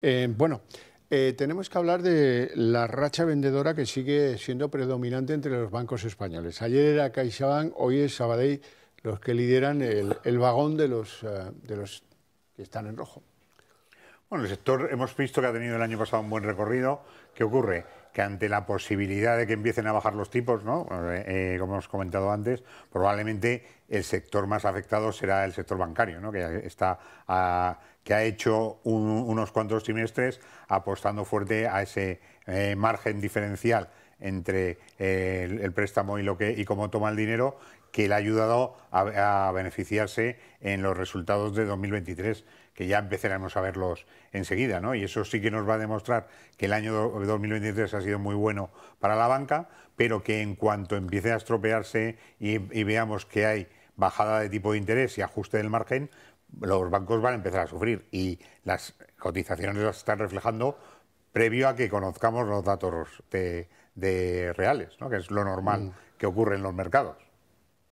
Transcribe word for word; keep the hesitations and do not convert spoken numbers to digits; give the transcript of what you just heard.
Eh, bueno, eh, tenemos que hablar de la racha vendedora que sigue siendo predominante entre los bancos españoles. Ayer era CaixaBank, hoy es Sabadell los que lideran el, el vagón de los, uh, de los que están en rojo. Bueno, el sector hemos visto que ha tenido el año pasado un buen recorrido. ¿Qué ocurre? Que ante la posibilidad de que empiecen a bajar los tipos, ¿no? Eh, como hemos comentado antes, probablemente el sector más afectado será el sector bancario, ¿no? Que está a, que ha hecho un, unos cuantos trimestres apostando fuerte a ese eh, margen diferencial entre eh, el, el préstamo y lo que y cómo toma el dinero, que le ha ayudado a, a beneficiarse en los resultados de dos mil veintitrés, que ya empezaremos a verlos enseguida, ¿no? Y eso sí que nos va a demostrar que el año dos mil veintitrés ha sido muy bueno para la banca, pero que en cuanto empiece a estropearse y, y veamos que hay bajada de tipo de interés y ajuste del margen, los bancos van a empezar a sufrir y las cotizaciones las están reflejando previo a que conozcamos los datos de, de reales, ¿no? Que es lo normal mm. que ocurre en los mercados.